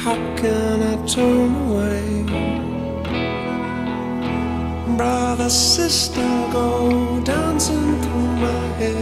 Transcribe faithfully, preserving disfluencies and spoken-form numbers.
How can I turn away? Brother, sister, go dancing through my head.